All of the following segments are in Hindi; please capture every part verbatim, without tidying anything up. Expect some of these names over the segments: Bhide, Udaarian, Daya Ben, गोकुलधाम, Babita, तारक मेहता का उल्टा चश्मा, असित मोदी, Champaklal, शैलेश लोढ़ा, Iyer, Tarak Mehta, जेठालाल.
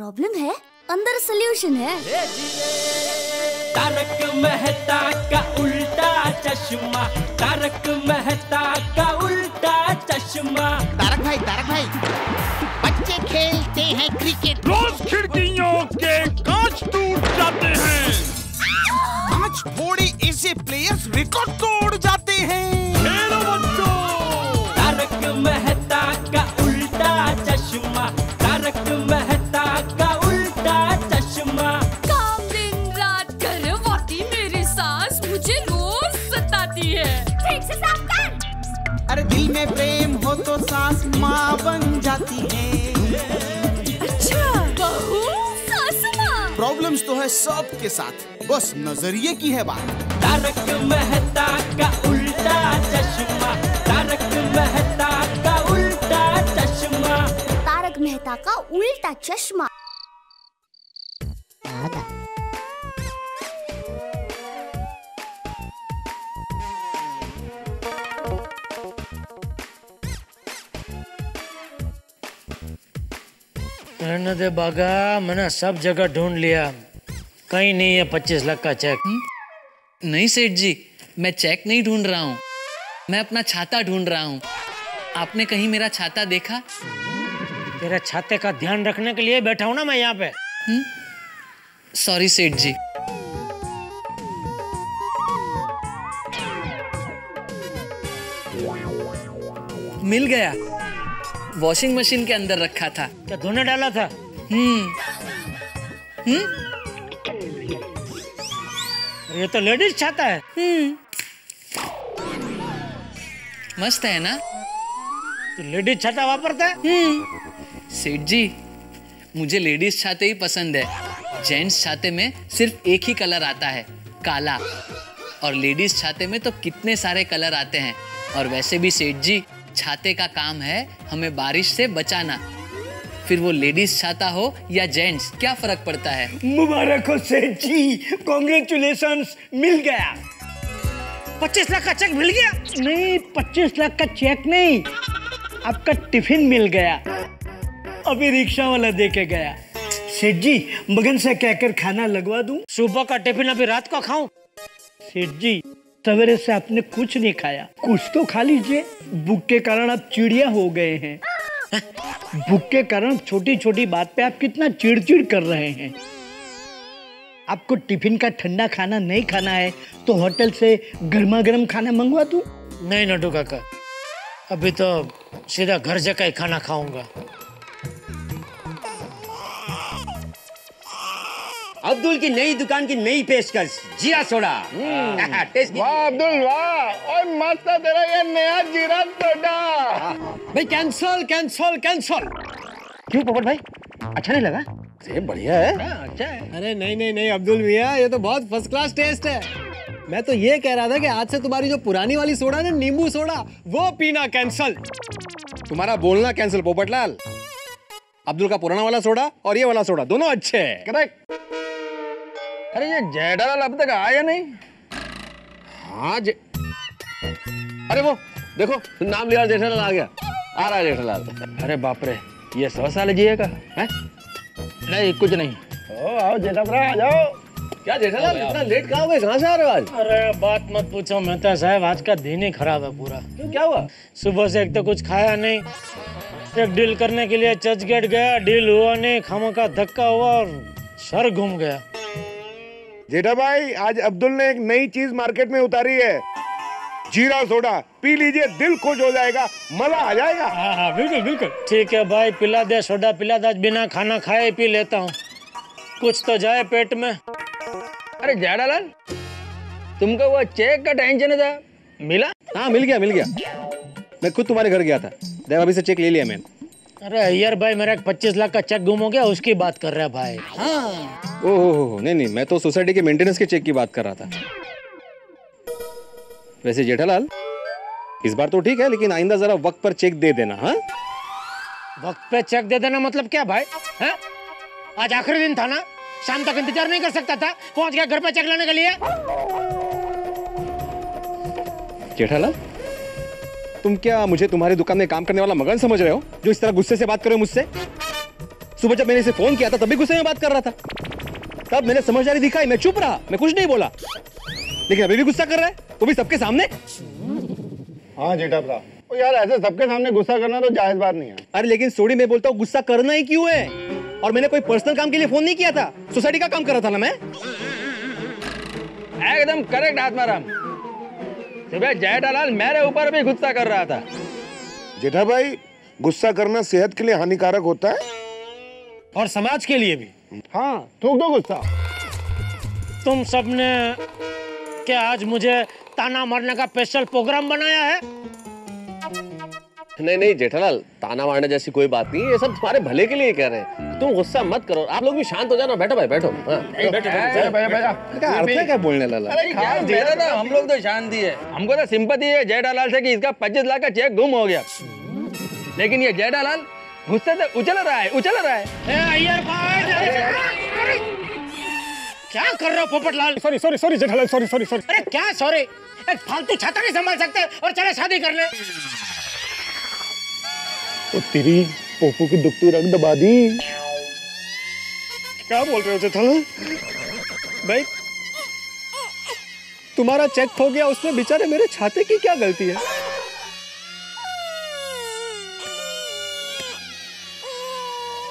प्रॉब्लम है अंदर सॉल्यूशन है। तारक मेहता का उल्टा चश्मा, तारक मेहता का उल्टा चश्मा। तारक भाई, तारक भाई, बच्चे खेलते हैं क्रिकेट, रोज खिड़कियों के कांच टूट जाते हैं, कांच फोड़े ऐसे प्लेयर्स रिकॉर्ड तोड़ जाते हैं। हेलो बच्चों, तारक मेहता का उल्टा चश्मा, तारक मेहता का उल्टा चश्मा। काम दिन रात करे वाकई मेरी सास मुझे रोज सताती है। ठीक से साफ कर। अरे दिल में प्रेम हो तो सास माँ बन जाती है। अच्छा, बहू सास माँ। प्रॉब्लम्स तो है सब के साथ, बस नजरिए की है बात। तारक मेहता का उल्टा चश्मा, तारक मेहता का उल्टा चश्मा, तारक मेहता का उल्टा चश्मा। रहने दे बागा, मैंने सब जगह ढूंढ लिया, कहीं नहीं है पच्चीस लाख का चेक। हुँ? नहीं सेठ जी, मैं चेक नहीं ढूंढ रहा हूँ, मैं अपना छाता ढूंढ रहा हूँ। आपने कहीं मेरा छाता देखा? तेरा छाते का ध्यान रखने के लिए बैठा हूँ ना मैं यहाँ पे। सॉरी सेठ जी। मिल गया, वॉशिंग मशीन के अंदर रखा था। क्या धोने डाला था? हम्म हम्म ये तो लेडीज छाता है। हम्म, मस्त है ना? तू लेडीज छाता वापरता है? हम्म। सेठ जी, मुझे लेडीज छाते ही पसंद है। जेंट्स छाते में सिर्फ एक ही कलर आता है, काला, और लेडीज छाते में तो कितने सारे कलर आते हैं। और वैसे भी सेठ जी, छाते का काम है हमें बारिश से बचाना, फिर वो लेडीज छाता हो या जेंट्स, क्या फर्क पड़ता है। मुबारक हो सेठ जी, कांग्रेचुलेशंस, मिल गया। पच्चीस लाख का चेक मिल गया? नहीं, पच्चीस लाख का चेक नहीं, आपका टिफिन मिल गया, अभी रिक्शा वाला देके गया। सेठ जी, मगन से कहकर खाना लगवा दूं? सुबह का टिफिन अभी रात को खाऊं? सेठ जी, सवेरे से आपने कुछ नहीं खाया, कुछ तो खा लीजिए। भूख के कारण आप चिड़िया हो गए हैं। भूख के कारण छोटी छोटी बात पे आप कितना चिड़चिड़ कर रहे हैं। आपको टिफिन का ठंडा खाना नहीं खाना है तो होटल से गर्मा गर्म खाना मंगवा दूं? नहीं नटू काका, अभी तो सीधा घर जाकर ही खाना खाऊंगा। अब्दुल की नई दुकान की नई पेशकश, जीरा सोडा। वाह अब्दुल, वाह, और मस्त तेरा ये नया जीरा सोडा। भाई कैंसल कैंसल कैंसल। क्यों पोपट भाई, अच्छा नहीं लगा? ये बढ़िया है। आ, अच्छा है। अरे नहीं नहीं नहीं अब्दुल भैया, ये तो बहुत फर्स्ट क्लास टेस्ट है। मैं तो ये कह रहा था कि आज से तुम्हारी जो पुरानी वाली सोडा ना, नींबू सोडा, वो पीना कैंसल। तुम्हारा बोलना कैंसल पोपटलाल। अब्दुल का पुराना वाला सोडा और ये वाला सोडा दोनों अच्छे है। करेक्ट। अरे ये जयलाल अब तक आया नहीं? हाँ जे... अरे वो देखो, नाम लिया जेठालाल आ गया, आ रहा है जेठालाल। अरे बाप रे, ये सौ साल जिएगा? नहीं कुछ नहीं। ओ आओ जेठालाल, आ जाओ। क्या जेठालाल, इतना लेट कहाँ हुए, कहाँ से आ रहे हो आज? अरे बात मत पूछो मेहता साहब, आज का दिन ही खराब है पूरा। क्यों, क्या हुआ? सुबह से एक तो कुछ खाया नहीं, एक डील करने के लिए चर्च गेट गया, डील हुआ नहीं, खामखा धक्का हुआ और सर घूम गया। जेठा भाई, आज अब्दुल ने एक नई चीज मार्केट में उतारी है, जीरा सोडा, पी लीजिए, दिल खुश हो जाएगा, मजा आ जाएगा। हाँ हाँ बिल्कुल बिल्कुल। ठीक है भाई, पिला दे सोडा, पिला दे, बिना खाना खाए पी लेता हूँ, कुछ तो जाए पेट में। अरे जेठालाल, तुमको वो चेक का टेंशन था, मिला? हाँ मिल गया मिल गया, मैं खुद तुम्हारे घर गया था, देवा भाभी से चेक ले लिया मैंने। अरे यार भाई, मेरा एक पच्चीस लाख का चेक गुम हो गया, उसकी बात कर रहा है भाई। हाँ ओहो, नहीं नहीं, मैं तो सोसाइटी के मेंटेनेंस के चेक की बात कर रहा था। वैसे जेठालाल, इस बार तो ठीक है, लेकिन आइंदा जरा वक्त पर चेक दे देना। हाँ वक्त पे चेक दे देना मतलब क्या भाई? है आज आखिरी दिन था ना, शाम तक इंतजार नहीं कर सकता था? पहुंच गया घर पे चेक लाने के लिए। जेठालाल, तुम क्या मुझे तुम्हारी दुकान में काम करने वाला मगन समझ रहे हो, जो इस तरह गुस्से से बात कर रहे हो मुझसे? सुबह जब मैंने इसे फोन किया था तब भी गुस्से में बात कर रहा था, तब मैंने समझदारी दिखाई, मैं चुप रहा, मैं कुछ नहीं बोला, लेकिन अभी भी गुस्सा कर रहा है, वो भी सबके सामने। हाँ जेठा साहब, यार ऐसे सबके सामने गुस्सा करना तो जायज बात नहीं है। अरे लेकिन सोडी मैं बोलता हूँ गुस्सा करना ही क्यों है? और मैंने कोई पर्सनल काम के लिए फोन नहीं किया था, सोसाइटी का काम कर रहा था ना मैं। एकदम करेक्ट आत्माराम, सुबह जेठालाल मेरे ऊपर भी गुस्सा कर रहा था। जेठा भाई, गुस्सा करना सेहत के लिए हानिकारक होता है और समाज के लिए भी। हाँ, थूक दो गुस्सा। तुम सबने क्या आज मुझे ताना मारने का स्पेशल प्रोग्राम बनाया है? नहीं नहीं जेठालाल, ताना मारने जैसी कोई बात नहीं, ये सब तुम्हारे भले के लिए कह रहे हैं। तुम गुस्सा मत करो, आप लोग भी शांत हो जाना। बैठो भाई बैठो, क्या बोलने लगा? हम लोग तो शांति है, हमको तो सिंपैथी है जेठालाल से कि इसका पच्चीस लाख का चेक गुम हो गया, लेकिन ये जेठालाल गुस्से से उछल रहा है उछल रहा है। क्या कर रहे हो Popatlal? Sorry sorry sorry जेठालाल, sorry sorry sorry. अरे क्या सॉरी, एक फालतू छाता नहीं संभाल सकते और चले शादी कर ले? तो तेरी पोपू की दुखती रंग दबा दी। क्या बोल रहे हो जेठालाल भाई? तुम्हारा चेक खो गया, उसमें बेचारे मेरे छाते की क्या गलती है?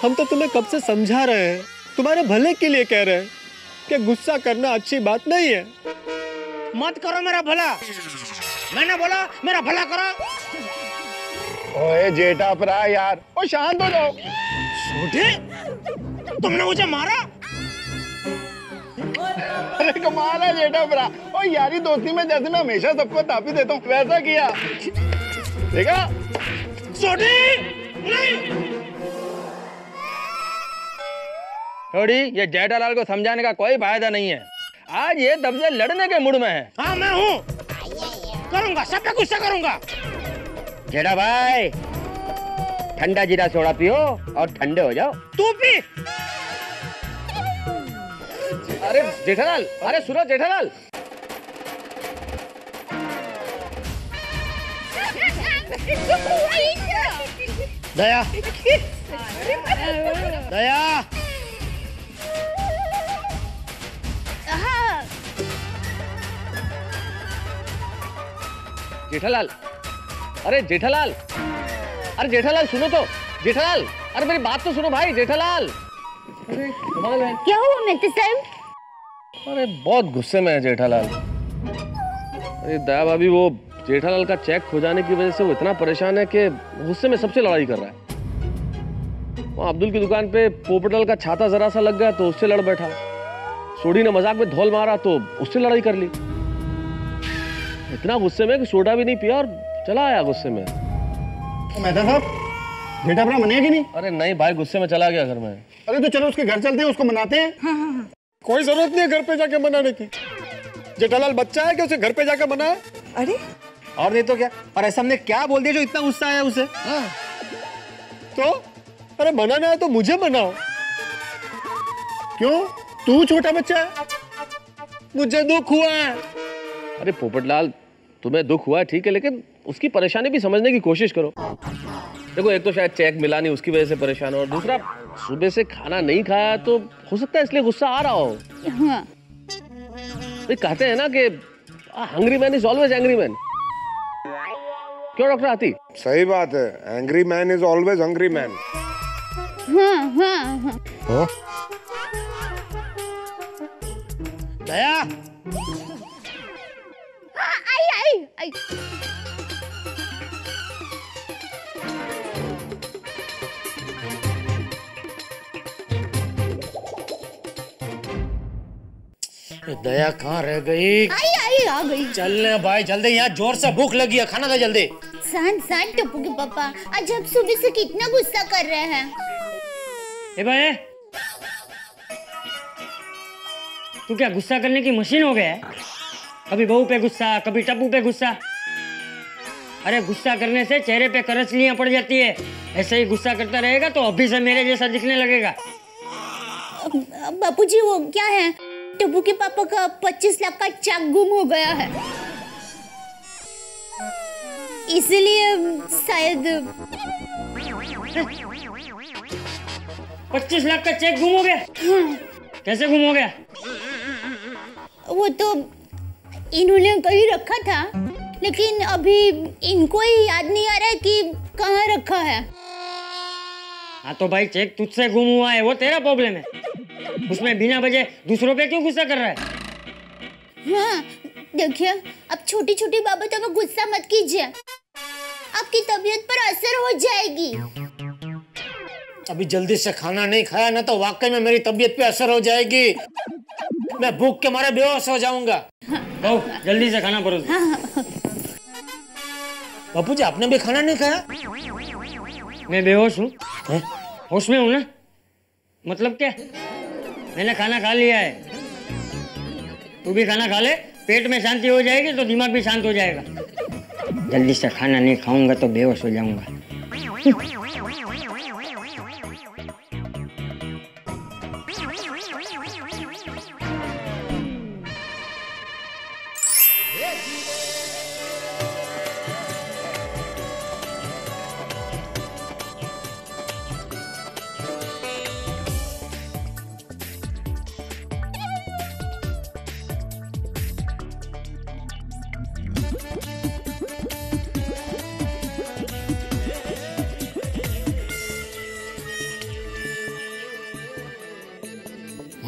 हम तो तुम्हें कब से समझा रहे हैं, तुम्हारे भले के लिए कह रहे हैं कि गुस्सा करना अच्छी बात नहीं है। मत करो मेरा भला, मैंने बोला मेरा भला करो। ओए जेठा परा यार, ओ शांत हो जाओ। छोटे, तुमने मुझे मारा? अरे कमाल है जेठा परा, ओ यारी दोस्ती में जैसे मैं हमेशा सबको तापी देता हूँ वैसा किया। देखा छोटी, छोटी ये जेठालाल को समझाने का कोई फायदा नहीं है, आज ये तब से लड़ने के मूड में है। हाँ मैं हूँ, करूँगा सबका गुस्सा करूँगा। जेठा भाई, ठंडा जीरा सोडा पियो और ठंडे हो जाओ। तू पी। अरे जेठालाल, अरे सुनो जेठालाल, दया दया जेठालाल, अरे जेठालाल, अरे जेठालाल सुनो तो, जेठालाल अरे मेरी बात तो सुनो भाई जेठालाल। अरे कमाल है, क्या हुआ मेहता साहब? अरे बहुत गुस्से में है जेठालाल। अरे दया भाभी, वो जेठालाल का चेक खो जाने की वजह से वो इतना परेशान है कि गुस्से में सबसे लड़ाई कर रहा है। वहाँ अब्दुल की दुकान पे पोपटलाल का छाता जरा सा लग गया तो उससे लड़ बैठा, सोडी ने मजाक में धौल मारा तो उससे लड़ाई कर ली। इतना गुस्से में कि सोडा भी नहीं पिया और चला आया गुस्से में। मेहता साहब, बेटा अपना मने कि नहीं? अरे नहीं भाई, गुस्से में चला गया घर में। अरे तो चलो उसके घर चलते हैं, उसको मनाते हैं। हाँ, हाँ, हाँ। कोई जरूरत नहीं है घर पे जाके मनाने की। जेठालाल बच्चा है कि उसे घर पे जाकर मनाए? अरे और नहीं तो क्या, और ऐसा हमने क्या बोल दिया जो इतना गुस्सा आया उसे? हाँ। तो अरे मनाना है तो मुझे मनाओ, क्यों? तू छोटा बच्चा है, मुझे दुख हुआ है। अरे पोपटलाल, तुम्हें दुख हुआ है ठीक है, लेकिन उसकी परेशानी भी समझने की कोशिश करो। देखो एक तो शायद चेक मिला नहीं, उसकी वजह से परेशान हो, और दूसरा सुबह से खाना नहीं खाया तो हो सकता है इसलिए गुस्सा आ रहा हो। हाँ। तो कहते हैं ना कि hungry man is always angry man, क्यों डॉक्टर आती? सही बात है, angry man is always hungry man. आई आई दया कहाँ रह गई? आई आई आ गई। चलने भाई जल्दी, यहाँ जोर से भूख लगी है, खाना दे जल्दी। शांत शांत टप्पू के पापा, आज आप सुबह से कितना गुस्सा कर रहे हैं। ए भाई, तू क्या गुस्सा करने की मशीन हो गया है? कभी बहू पे गुस्सा, कभी टप्पू पे गुस्सा। अरे गुस्सा करने से चेहरे पे करचलियाँ पड़ जाती है, ऐसे ही गुस्सा करता रहेगा तो अभी से मेरे जैसा दिखने लगेगा। बापूजी वो क्या है, टप्पू के पापा का पच्चीस लाख का चेक गुम हो गया है, इसलिए शायद। पच्चीस लाख का चेक गुम हो गया। हाँ। कैसे गुम हो गया? वो तो इन्होंने कहीं रखा था, लेकिन अभी इनको ही याद नहीं आ रहा है कि कहाँ रखा है। हाँ तो भाई चेक तुझसे गुम हुआ है, वो तेरा प्रॉब्लम है, उसमें बिना वजह दूसरों पे क्यों गुस्सा कर रहा है? हाँ देखिए, अब छोटी छोटी बाबतों में गुस्सा मत कीजिए, आपकी तबीयत पर असर हो जाएगी। अभी जल्दी से खाना नहीं खाया ना तो वाकई में मेरी तबीयत पे असर हो जाएगी, मैं भूख के मारे बेहोश हो जाऊंगा। हाँ। तो जल्दी से खाना परोस। हाँ। बापू जी आपने भी खाना नहीं खाया? मैं बेहोश हूँ, होश में हूँ ना, मतलब क्या? मैंने खाना खा लिया है, तू भी खाना खा ले, पेट में शांति हो जाएगी तो दिमाग भी शांत हो जाएगा। जल्दी से खाना नहीं खाऊंगा तो बेहोश हो जाऊंगा।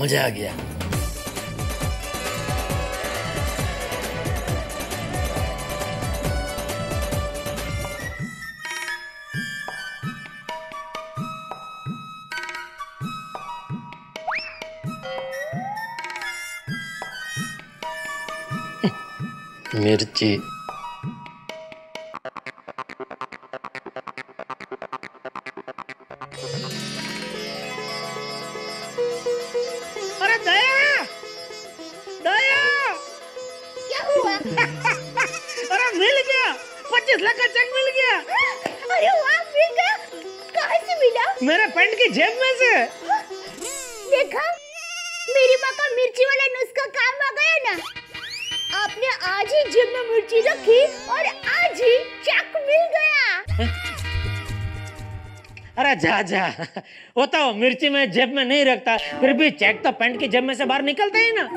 मजा आ गया। मिर्ची मेरे पैंट की जेब में से। देखा, मेरी माँ का मिर्ची वाला नुस्खा काम आ गया ना। आपने आज ही जेब में मिर्ची रखी और आज ही चक मिल गया। अरे जा जा, वो तो मिर्ची में जेब में नहीं रखता, फिर भी चेक तो पैंट की जेब में से बाहर निकलता है ना।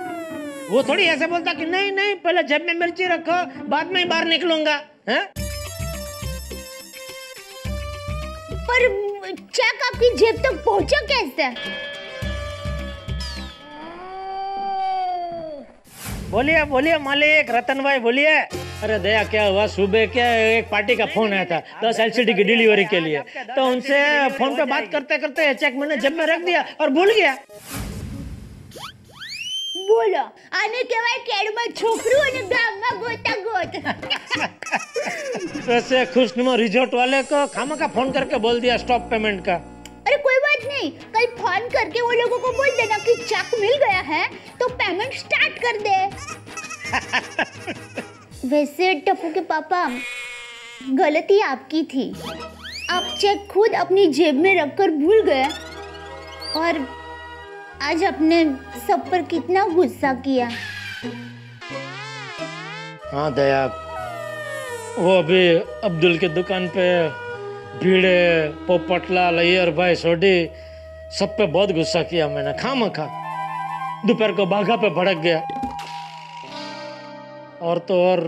वो थोड़ी ऐसे बोलता कि नहीं नहीं पहले जेब में मिर्ची रखो बाद में बाहर निकलूंगा। है? पर चेक आपकी जेब तक पहुंचा कैसे? बोलिए बोलिए मालिक, रतन भाई बोलिए। अरे दया क्या हुआ, सुबह क्या एक पार्टी का फोन आया था दस एलसीडी की डिलीवरी के लिए, तो उनसे फोन पे बात करते करते चेक मैंने जेब में रख दिया और भूल गया। बोलो आने के बाद केड़ में छोकरू और गांव में गोता गोत। वैसे खुशनुमा रिजॉर्ट वाले को खामा का फोन करके बोल दिया स्टॉप पेमेंट का। अरे कोई बात नहीं, कल फोन करके वो लोगों को बोल देना कि चेक मिल गया है तो पेमेंट स्टार्ट कर दे। वैसे टप्पू के पापा, गलती आपकी थी, आप चेक खुद अपनी जेब में रखकर भूल गए और आज आपने सब पर कितना गुस्सा किया। हाँ दया, वो अभी अब्दुल के दुकान पे भीड़े पोपटला लयर भाई सोडी सब पे बहुत गुस्सा किया मैंने, खामखा दोपहर को बाघा पे भड़क गया। और तो और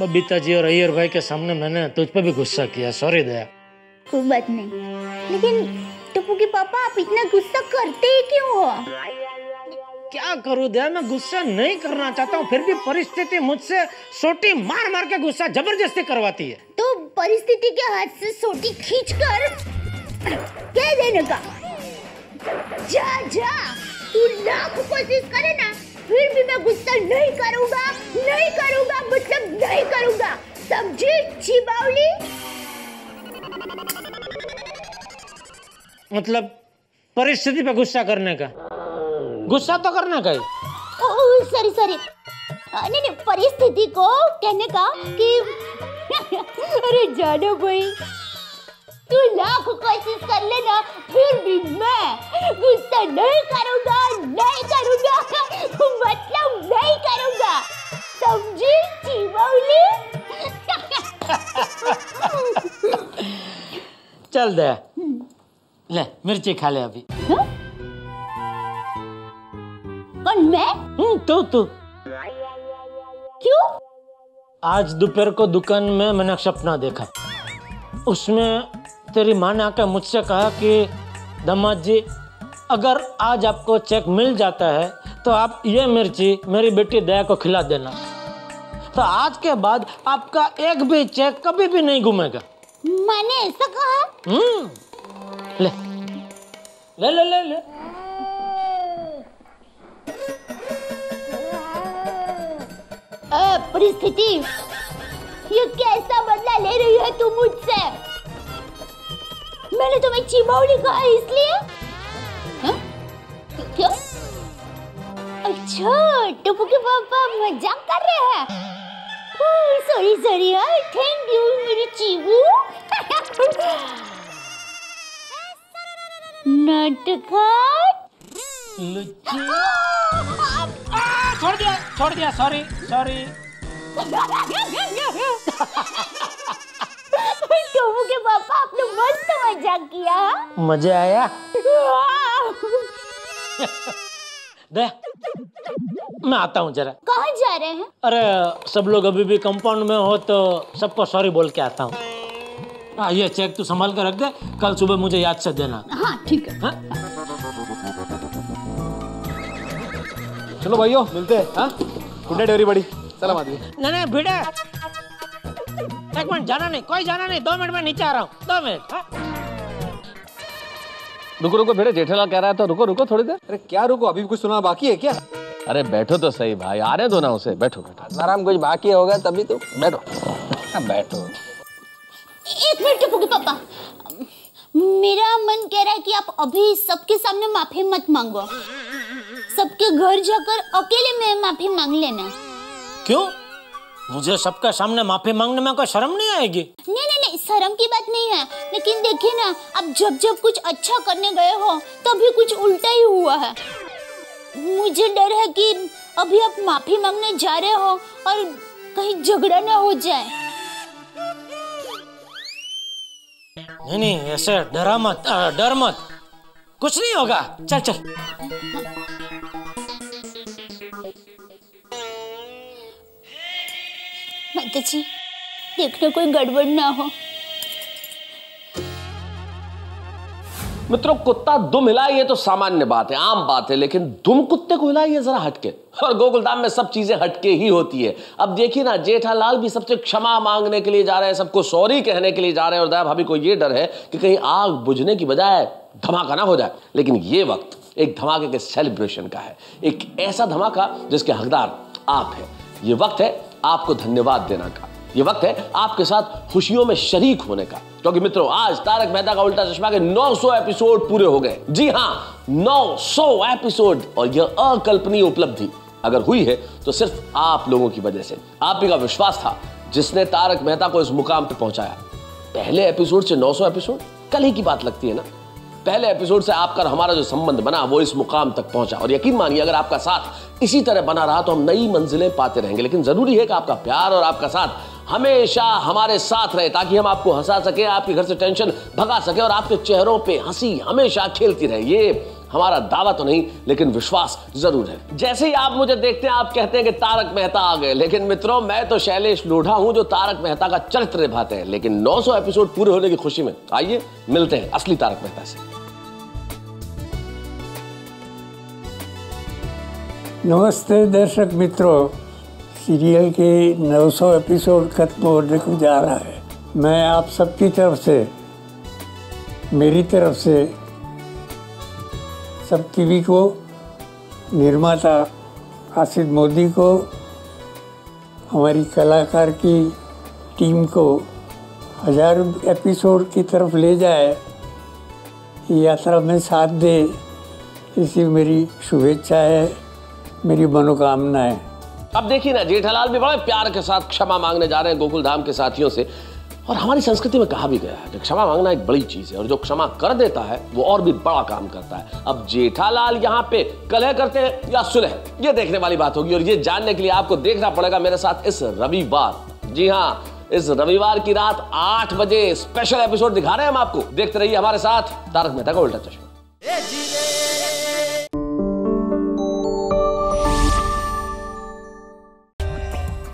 बबीता जी और अय्यर भाई के सामने मैंने तुझ पे भी गुस्सा किया। सॉरी दया। कोई बात नहीं, लेकिन टप्पू के पापा आप इतना गुस्सा करते ही क्यों हो? क्या करूं दया, मैं गुस्सा नहीं करना चाहता हूँ, फिर भी परिस्थिति मुझसे सोटी मार मार के गुस्सा जबरदस्ती करवाती है। तो परिस्थिति के हाथ से सोटी खींचकर कह देने का, जा जा तू लाख कोशिश करे ना फिर भी मैं गुस्सा नहीं करूँगा, नहीं करूँगा, मतलब नहीं करूँगा, समझी छिबावली? मतलब परिस्थिति पे गुस्सा करने का, गुस्सा तो करना का ही। ओह सॉरी सॉरी, नहीं नहीं परिस्थिति को कहने का कि अरे जानो भाई तू लाख कोशिश कर लेना फिर भी मैं गुस्सा नहीं करूँगा, नहीं करूँगा, मतलब नहीं करूँगा, समझी चीबाउली? चल दे, ले मिर्ची खा ले अभी। हुँ? कौन मैं? तू तू। क्यों? आज दोपहर को दुकान में मैंने सपना देखा, उसमें तेरी माँ ने आकर मुझसे कहा कि दामाद जी अगर आज आपको चेक मिल जाता है तो आप ये मिर्ची मेरी बेटी दया को खिला देना, तो आज के बाद आपका एक भी चेक कभी भी नहीं घूमेगा। मैंने ऐसा कहा? हम्म। ले ले ले ले, ले। परिस्थिति ये कैसा बदला ले रही है तू मुझसे? मैंने तुम्हें चिमौली कहा इसलिए? हाँ? क्यों? अच्छा टप्पू के पापा मजाक कर रहे हैं। सॉरी सॉरी यार, थैंक यू मेरी चीबू। नाटक लुच्ची। छोड़ दिया छोड़ दिया सॉरी सॉरी। टोमू के पापा आपने मस्त मजा किया, मजा आया। दे मैं आता हूँ जरा। कहाँ जा रहे हैं? अरे सब लोग अभी भी कंपाउंड में हो तो सबको सॉरी बोल के आता हूँ। ये चेक तू संभाल कर रख दे, कल सुबह मुझे याद से देना। हाँ ठीक है। हाँ? चलो भाइयों मिलते हैं। हाँ? Good night everybody. सलाम आदमी। नहीं नहीं भिड़े, एक मिनट, जाना नहीं, कोई जाना नहीं, दो मिनट में नीचे आ रहा हूँ, दो मिनट। हाँ? रुको रुको भिड़े, जेठालाल कह रहा है तो रुको रुको थोड़ी देर। अरे क्या रुको, अभी कुछ सुना बाकी है क्या? अरे बैठो तो सही भाई, आने दो ना उसे, बैठो बैठो आराम, कुछ बाकी होगा तभी तो। बैठो बैठो। एक मिनट टप्पू के पापा, मेरा मन कह रहा है कि आप अभी सबके सामने माफी मत मांगो, सबके घर जाकर अकेले में माफी मांग लेना। क्यों? मुझे सबके सामने माफी मांगने में कोई शर्म नहीं आएगी? नहीं नहीं नहीं, शर्म की बात नहीं है, लेकिन देखिए ना आप जब जब कुछ अच्छा करने गए हो तभी कुछ उल्टा ही हुआ है। मुझे डर है कि अभी आप माफी मांगने जा रहे हो और कहीं झगड़ा ना हो जाए। नहीं नहीं ऐसे डरा मत, डर मत, कुछ नहीं होगा, चल चल। माता जी देखना कोई गड़बड़ ना हो। मित्रों कुत्ता दुम हिलाए ये तो सामान्य बात है, आम बात है, लेकिन दुम कुत्ते को हिलाए ये जरा हटके, और गोकुलधाम में सब चीजें हटके ही होती है। अब देखिए ना जेठालाल भी सबसे क्षमा मांगने के लिए जा रहे हैं, सबको सॉरी कहने के लिए जा रहे हैं, और दया भाभी को ये डर है कि कहीं आग बुझने की बजाय धमाका ना हो जाए। लेकिन ये वक्त एक धमाके के सेलिब्रेशन का है, एक ऐसा धमाका जिसके हकदार आप है। ये वक्त है आपको धन्यवाद देने का, ये वक्त है आपके साथ खुशियों में शरीक होने का, क्योंकि मित्रों आज तारक मेहता का उल्टा चश्मा के नौ सौ एपिसोड पूरे हो गए। जी हाँ, नौ सौ एपिसोड, और यह अकल्पनीय उपलब्धि अगर हुई है तो सिर्फ आप लोगों की वजह से। आप ही का विश्वास था जिसने तारक मेहता को इस मुकाम पर पहुंचाया। पहले एपिसोड से नौ सौ एपिसोड, कल ही की बात लगती है ना। पहले एपिसोड से आपका हमारा जो संबंध बना वो इस मुकाम तक पहुंचा, और यकीन मानिए अगर आपका साथ इसी तरह बना रहा तो हम नई मंजिलें पाते रहेंगे। लेकिन जरूरी है कि आपका प्यार और आपका साथ हमेशा हमारे साथ रहे, ताकि हम आपको हंसा सके, आपके घर से टेंशन भगा सके, और आपके चेहरों पे हंसी हमेशा खेलती रहे। ये हमारा दावा तो नहीं लेकिन विश्वास जरूर है। जैसे ही आप मुझे देखते हैं आप कहते हैं कि तारक मेहता आ गए, लेकिन मित्रों मैं तो शैलेश लोढ़ा हूं जो तारक मेहता का चरित्र निभाते हैं। लेकिन नौ सौ एपिसोड पूरे होने की खुशी में आइए मिलते हैं असली तारक मेहता से। नमस्ते दर्शक मित्रों, सीरियल के नौ सौ एपिसोड खत्म होने को जा रहा है। मैं आप सबकी तरफ से, मेरी तरफ से सब टीवी को, निर्माता असित मोदी को, हमारी कलाकार की टीम को हजार एपिसोड की तरफ ले जाए, यात्रा में साथ दे, इसी मेरी शुभेच्छा है, मेरी मनोकामना है। अब देखिए ना जेठालाल भी बड़े प्यार के साथ क्षमा मांगने जा रहे हैं गोकुलधाम के साथियों से, और हमारी संस्कृति में कहा भी गया है कि क्षमा मांगना एक बड़ी चीज है, और जो क्षमा कर देता है वो और भी बड़ा काम करता है। अब जेठालाल यहाँ पे कलह करते हैं या सुलह, ये देखने वाली बात होगी, और ये जानने के लिए आपको देखना पड़ेगा मेरे साथ इस रविवार। जी हाँ, इस रविवार की रात आठ बजे स्पेशल एपिसोड दिखा रहे हैं हम आपको। देखते रहिए हमारे साथ तारक मेहता का उल्टा चश्मा।